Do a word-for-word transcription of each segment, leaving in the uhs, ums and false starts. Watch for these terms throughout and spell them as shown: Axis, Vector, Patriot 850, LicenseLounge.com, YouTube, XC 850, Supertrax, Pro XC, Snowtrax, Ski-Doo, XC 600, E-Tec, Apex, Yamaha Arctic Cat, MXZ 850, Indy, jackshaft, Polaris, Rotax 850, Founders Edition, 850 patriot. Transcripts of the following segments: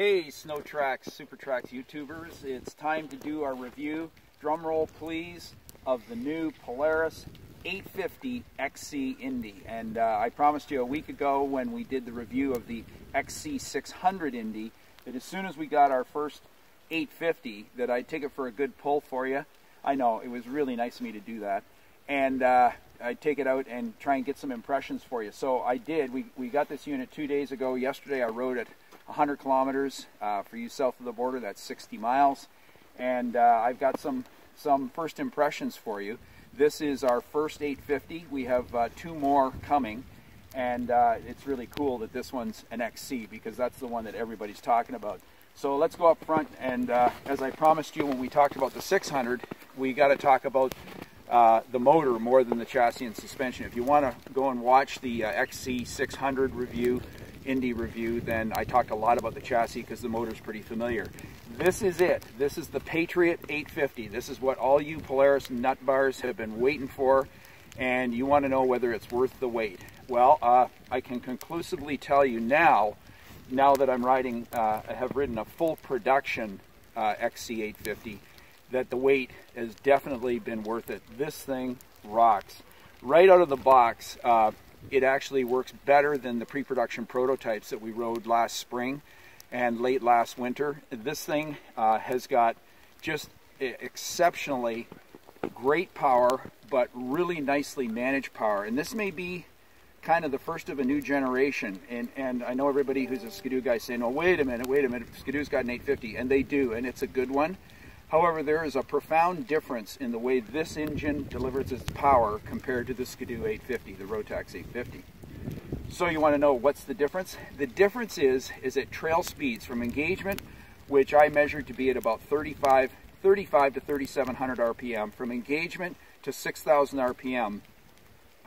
Hey Snowtrax, Supertrax YouTubers, it's time to do our review, drum roll please, of the new Polaris eight fifty X C Indy. And uh, I promised you a week ago when we did the review of the X C six hundred Indy that as soon as we got our first eight fifty that I'd take it for a good pull for you. I know, it was really nice of me to do that. And uh, I'd take it out and try and get some impressions for you. So I did. We, we got this unit two days ago. Yesterday I rode it one hundred kilometers. Uh, for you south of the border, that's sixty miles. And uh, I've got some, some first impressions for you. This is our first eight fifty. We have uh, two more coming. And uh, it's really cool that this one's an X C because that's the one that everybody's talking about. So let's go up front. And uh, as I promised you when we talked about the six hundred, we got to talk about Uh, the motor more than the chassis and suspension. If you want to go and watch the uh, X C six hundred review, Indy review, then I talked a lot about the chassis because the motor's pretty familiar. This is it. This is the Patriot eight fifty. This is what all you Polaris nutbars have been waiting for, and you want to know whether it's worth the wait. Well, uh, I can conclusively tell you now, now that I'm riding, uh, I have ridden a full production uh, X C eight fifty, that the weight has definitely been worth it. This thing rocks. Right out of the box, uh, it actually works better than the pre-production prototypes that we rode last spring and late last winter. This thing uh, has got just exceptionally great power, but really nicely managed power. And this may be kind of the first of a new generation, and and I know everybody who's a Ski-Doo guy saying, "Oh, wait a minute, wait a minute, Ski-Doo's got an eight fifty," and they do, and it's a good one. However, there is a profound difference in the way this engine delivers its power compared to the Ski-Doo eight fifty, the Rotax eight fifty. So you want to know what's the difference? The difference is, is at trail speeds from engagement, which I measured to be at about thirty-five to thirty-seven hundred R P M, from engagement to six thousand R P M.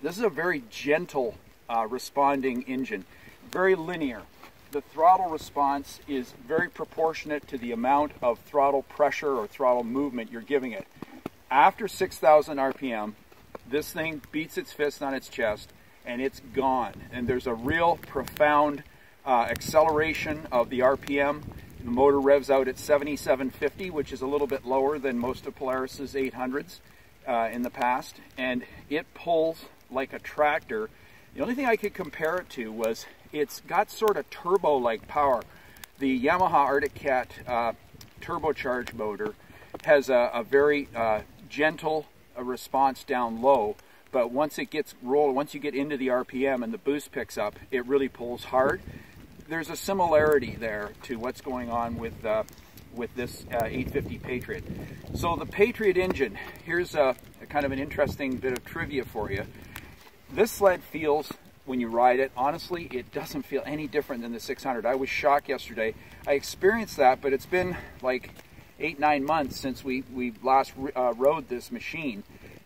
This is a very gentle uh, responding engine, very linear. The throttle response is very proportionate to the amount of throttle pressure or throttle movement you're giving it. After six thousand R P M, this thing beats its fist on its chest and it's gone. And there's a real profound uh, acceleration of the R P M. The motor revs out at seventy-seven fifty, which is a little bit lower than most of Polaris's eight hundreds uh, in the past. And it pulls like a tractor. The only thing I could compare it to was it's got sort of turbo-like power. The Yamaha Arctic Cat uh, turbocharged motor has a, a very uh, gentle uh, response down low, but once it gets rolled, once you get into the R P M and the boost picks up, it really pulls hard. There's a similarity there to what's going on with uh, with this uh, eight fifty Patriot. So the Patriot engine. Here's a, a kind of an interesting bit of trivia for you. This sled feels, when you ride it, honestly, it doesn't feel any different than the six hundred. I was shocked yesterday. I experienced that, but it's been like eight, nine months since we, we last uh, rode this machine.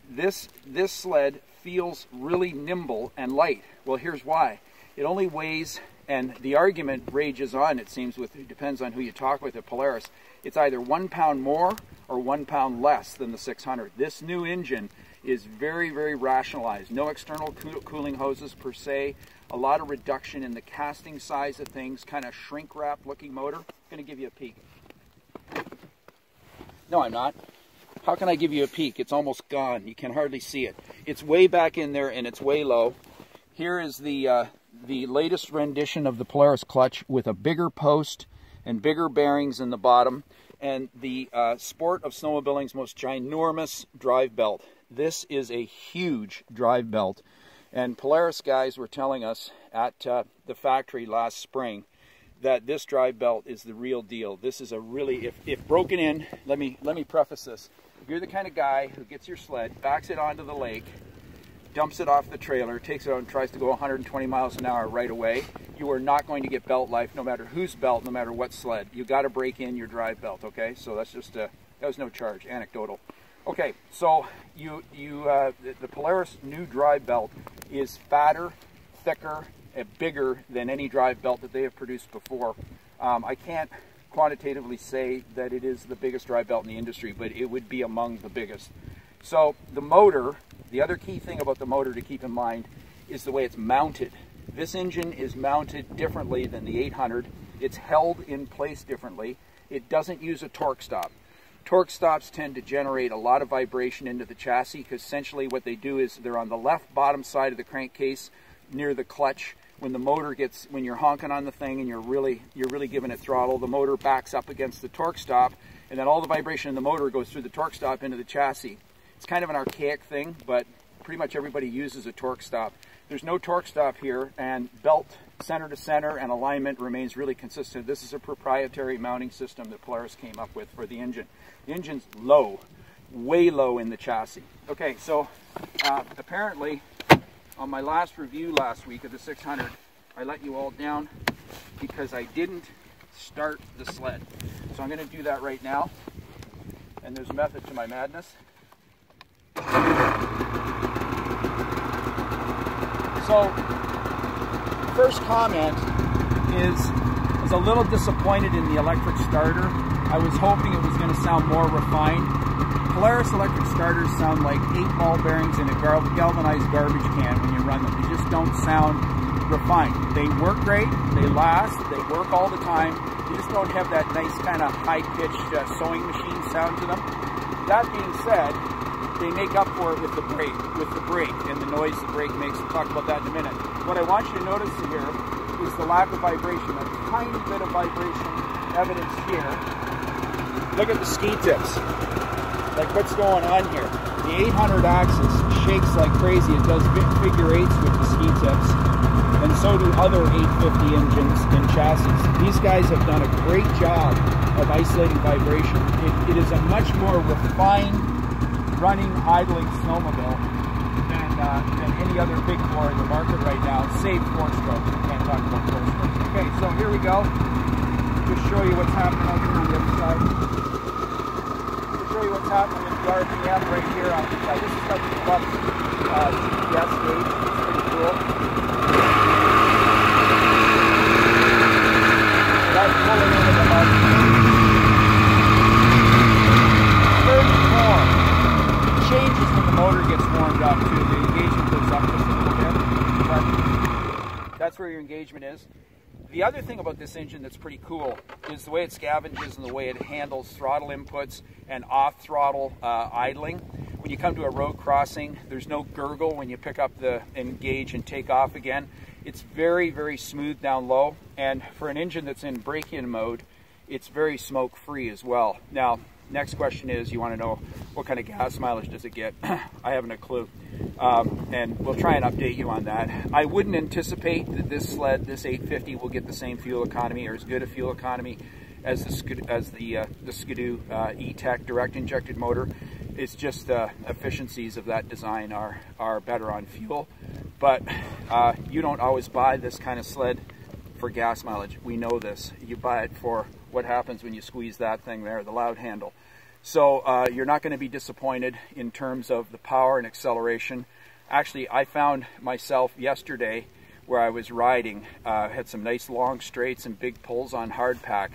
This, this sled feels really nimble and light. Well, here's why. It only weighs, and the argument rages on, it seems, with it depends on who you talk with at Polaris. It's either one pound more or one pound less than the six hundred. This new engine is very, very rationalized. No external coo cooling hoses per se. A lot of reduction in the casting size of things, kind of shrink wrap looking motor. I'm gonna give you a peek. No, I'm not. How can I give you a peek? It's almost gone. You can hardly see it. It's way back in there and it's way low. Here is the, uh, the latest rendition of the Polaris clutch with a bigger post and bigger bearings in the bottom and the uh, sport of snowmobiling's most ginormous drive belt. This is a huge drive belt, and Polaris guys were telling us at uh, the factory last spring that this drive belt is the real deal. This is a really, if, if broken in, let me, let me preface this. If you're the kind of guy who gets your sled, backs it onto the lake, dumps it off the trailer, takes it out and tries to go one hundred twenty miles an hour right away, you are not going to get belt life no matter whose belt, no matter what sled. You got to break in your drive belt, okay? So that's just, a, that was no charge, anecdotal. Okay, so you, you, uh, the Polaris new drive belt is fatter, thicker, and bigger than any drive belt that they have produced before. Um, I can't quantitatively say that it is the biggest drive belt in the industry, but it would be among the biggest. So the motor, the other key thing about the motor to keep in mind is the way it's mounted. This engine is mounted differently than the eight hundred. It's held in place differently. It doesn't use a torque stop. Torque stops tend to generate a lot of vibration into the chassis because essentially what they do is they're on the left bottom side of the crankcase near the clutch. When the motor gets, when you're honking on the thing and you're really, you're really giving it throttle, the motor backs up against the torque stop, and then all the vibration in the motor goes through the torque stop into the chassis. It's kind of an archaic thing, but pretty much everybody uses a torque stop. There's no torque stop here, and belt center to center and alignment remains really consistent. This is a proprietary mounting system that Polaris came up with for the engine. The engine's low, way low in the chassis. Okay, so uh, apparently on my last review last week of the six hundred, I let you all down because I didn't start the sled. So I'm gonna do that right now, and there's a method to my madness. So, first comment is, I was a little disappointed in the electric starter. I was hoping it was going to sound more refined. Polaris electric starters sound like eight ball bearings in a galvanized garbage can when you run them. They just don't sound refined. They work great, they last, they work all the time. They just don't have that nice kind of high-pitched uh, sewing machine sound to them. That being said, they make up for it with the brake, with the brake and the noise the brake makes. We'll talk about that in a minute. What I want you to notice here is the lack of vibration, a tiny bit of vibration evidence here. Look at the ski tips, like what's going on here. The eight hundred Axis shakes like crazy. It does big figure eights with the ski tips, and so do other eight fifty engines and chassis. These guys have done a great job of isolating vibration. It, it is a much more refined running, idling snowmobile Uh, than any other big four in the market right now, save four-stroke. We can't talk about four-stroke. Okay, so here we go. Just show you what's happening over here on the other side. Just show you what's happening with the R P M right here on the side. This is like the Buck's uh, G P S gauge. It's pretty cool. So that's pulling into the Buck. thirty-four. Changes when the motor gets warmed up too. The engagement goes up just a little bit, but that's where your engagement is. The other thing about this engine that's pretty cool is the way it scavenges and the way it handles throttle inputs and off-throttle uh, idling. When you come to a road crossing, there's no gurgle when you pick up the engage and take off again. It's very, very smooth down low, and for an engine that's in break-in mode, it's very smoke-free as well. Now, next question is, you want to know what kind of gas mileage does it get? I haven't a clue, um, and we'll try and update you on that. I wouldn't anticipate that this sled, this eight fifty, will get the same fuel economy or as good a fuel economy as the as the uh, the Ski-Doo uh, E-Tec direct injected motor. It's just the uh, efficiencies of that design are are better on fuel, but uh, you don't always buy this kind of sled for gas mileage. We know this. You buy it for what happens when you squeeze that thing there, the loud handle. So uh, you're not going to be disappointed in terms of the power and acceleration. Actually, I found myself yesterday where I was riding, uh, had some nice long straights and big pulls on hard pack.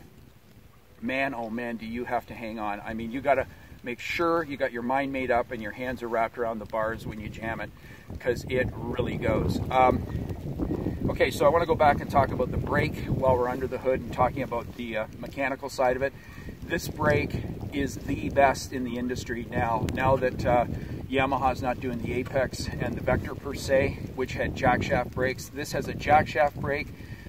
Man, oh man, do you have to hang on. I mean, you got to make sure you got your mind made up and your hands are wrapped around the bars when you jam it, because it really goes. Um, Okay, so I want to go back and talk about the brake while we're under the hood and talking about the uh, mechanical side of it. This brake is the best in the industry now. Now that uh, Yamaha's not doing the Apex and the Vector per se, which had jackshaft brakes, this has a jackshaft brake,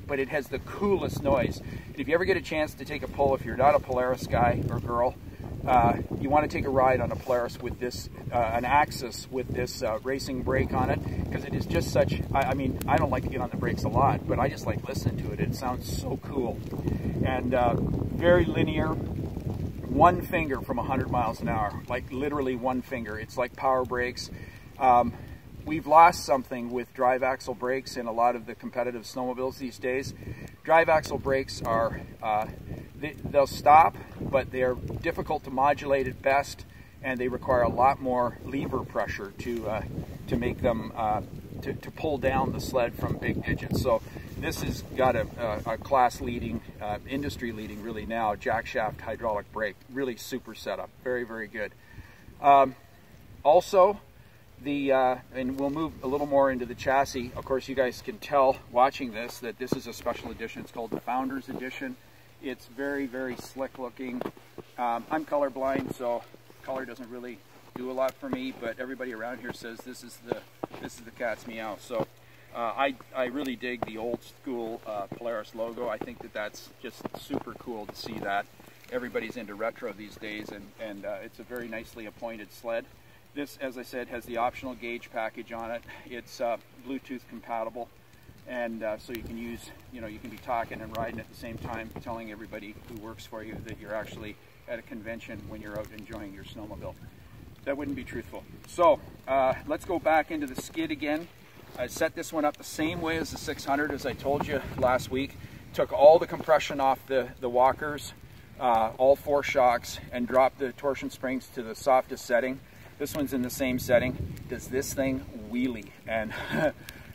but it has the coolest noise. And if you ever get a chance to take a pull, if you're not a Polaris guy or girl, uh, you want to take a ride on a Polaris with this, uh, an Axis with this uh, racing brake on it, because it is just such, I, I mean, I don't like to get on the brakes a lot, but I just like listening to it. It sounds so cool. And uh, very linear, one finger from one hundred miles an hour, like literally one finger. It's like power brakes. Um, we've lost something with drive axle brakes in a lot of the competitive snowmobiles these days. Drive axle brakes are, uh, they, they'll stop, but they're difficult to modulate at best, and they require a lot more lever pressure to uh, to make them, uh, to, to pull down the sled from big digits. So this has got a, a, a class-leading, uh, industry-leading really now, jackshaft hydraulic brake. Really super setup, very, very good. Um, also, the uh, and we'll move a little more into the chassis. Of course, you guys can tell watching this that this is a special edition. It's called the Founders Edition. It's very, very slick looking. Um, I'm colorblind, so color doesn't really do a lot for me, but everybody around here says this is the this is the cat's meow. So uh, I, I really dig the old school uh, Polaris logo. I think that that's just super cool to see that. Everybody's into retro these days, and, and uh, it's a very nicely appointed sled. This, as I said, has the optional gauge package on it. It's uh, Bluetooth compatible, and uh, so you can use, you know, you can be talking and riding at the same time, telling everybody who works for you that you're actually at a convention when you're out enjoying your snowmobile. That wouldn't be truthful. So uh, let's go back into the skid again. I set this one up the same way as the six hundred, as I told you last week. Took all the compression off the, the walkers, uh, all four shocks, and dropped the torsion springs to the softest setting. This one's in the same setting. Does this thing wheelie? And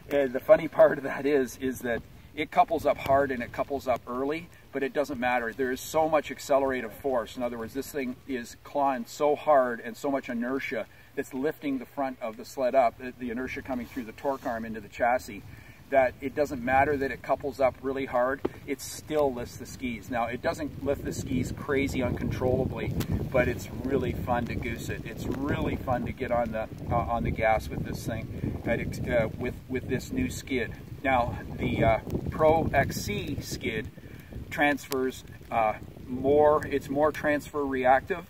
the funny part of that is, is that it couples up hard and it couples up early, but it doesn't matter. There is so much accelerative force. In other words, this thing is clawing so hard and so much inertia that's lifting the front of the sled up, the inertia coming through the torque arm into the chassis, that it doesn't matter that it couples up really hard, it still lifts the skis. Now, it doesn't lift the skis crazy uncontrollably, but it's really fun to goose it. It's really fun to get on the uh, on the gas with this thing, at, uh, with, with this new skid. Now, the uh, Pro X C skid transfers uh, more, it's more transfer reactive,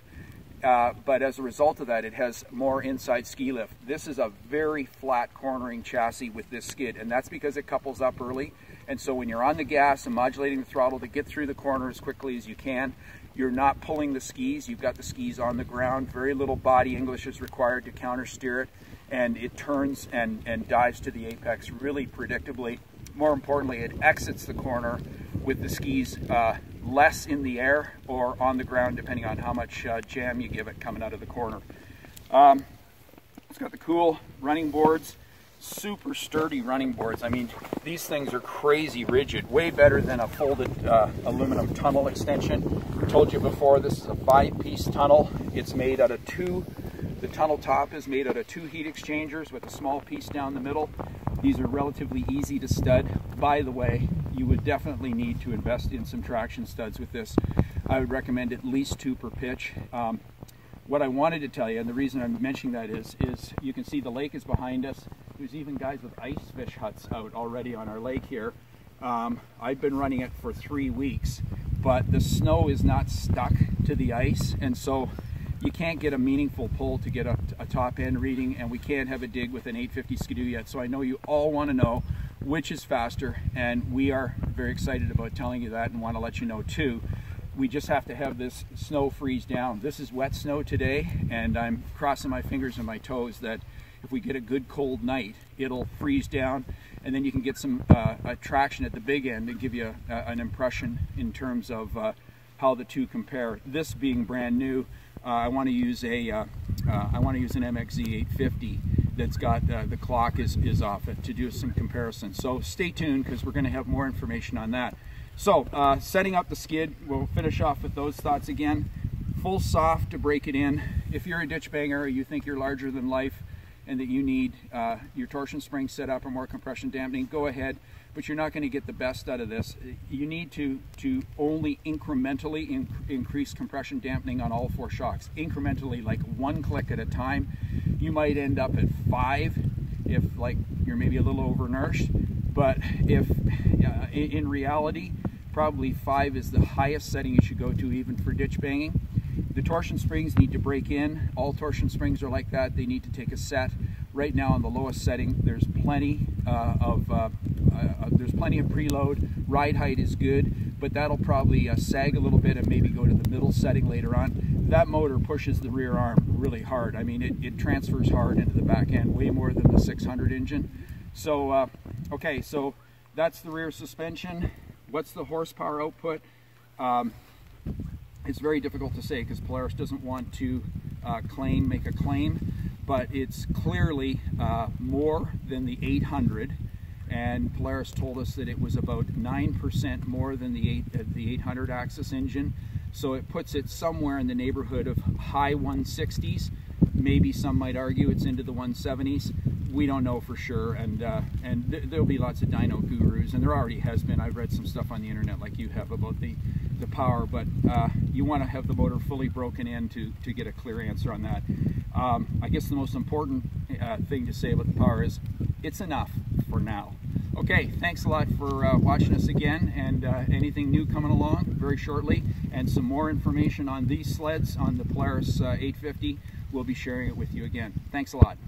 uh, but as a result of that, it has more inside ski lift. This is a very flat cornering chassis with this skid, and that's because it couples up early. And so when you're on the gas and modulating the throttle to get through the corner as quickly as you can, you're not pulling the skis, you've got the skis on the ground, very little body English is required to counter steer it, and it turns and, and dives to the apex really predictably. More importantly, it exits the corner with the skis uh, less in the air or on the ground, depending on how much uh, jam you give it coming out of the corner. Um, it's got the cool running boards, super sturdy running boards. I mean, these things are crazy rigid, way better than a folded uh, aluminum tunnel extension. I told you before, this is a five-piece tunnel. It's made out of two, the tunnel top is made out of two heat exchangers with a small piece down the middle. These are relatively easy to stud. By the way, you would definitely need to invest in some traction studs with this. I would recommend at least two per pitch. Um, what I wanted to tell you, and the reason I'm mentioning that is, is you can see the lake is behind us. There's even guys with ice fish huts out already on our lake here. Um, I've been running it for three weeks, but the snow is not stuck to the ice, and so you can't get a meaningful pull to get a, a top end reading, and we can't have a dig with an eight fifty Ski-Doo yet. So I know you all want to know which is faster, and we are very excited about telling you that and want to let you know too. We just have to have this snow freeze down. This is wet snow today, and I'm crossing my fingers and my toes that if we get a good cold night, it'll freeze down, and then you can get some uh, traction at the big end and give you a, a, an impression in terms of uh, how the two compare. This being brand new, Uh, I want to use a, uh, uh, I want to use an M X Z eight fifty that's got, uh, the clock is, is off it to do some comparison. So stay tuned, because we're going to have more information on that. So uh, setting up the skid, we'll finish off with those thoughts again. Full soft to break it in. If you're a ditch banger or you think you're larger than life and that you need uh, your torsion spring set up or more compression dampening, go ahead, but you're not going to get the best out of this. You need to, to only incrementally in, increase compression dampening on all four shocks. Incrementally, like one click at a time. You might end up at five if like you're maybe a little overnourished, but if uh, in reality, probably five is the highest setting you should go to even for ditch banging. The torsion springs need to break in. All torsion springs are like that. They need to take a set. Right now on the lowest setting, there's plenty uh, of uh, uh, there's plenty of preload. Ride height is good, but that'll probably uh, sag a little bit and maybe go to the middle setting later on. That motor pushes the rear arm really hard. I mean, it, it transfers hard into the back end, way more than the six hundred engine. So, uh, okay, so that's the rear suspension. What's the horsepower output? Um, It's very difficult to say because Polaris doesn't want to uh, claim, make a claim, but it's clearly uh, more than the eight hundred, and Polaris told us that it was about nine percent more than the, eight, uh, the eight hundred Axis engine, so it puts it somewhere in the neighborhood of high one sixties Maybe some might argue it's into the one seventies. We don't know for sure, and uh, and th there'll be lots of dyno gurus, and there already has been. I've read some stuff on the internet like you have about the, the power, but uh, you want to have the motor fully broken in to, to get a clear answer on that. Um, I guess the most important uh, thing to say about the power is it's enough for now. Okay, thanks a lot for uh, watching us again, and uh, anything new coming along very shortly, and some more information on these sleds, on the Polaris uh, eight fifty, we'll be sharing it with you again. Thanks a lot.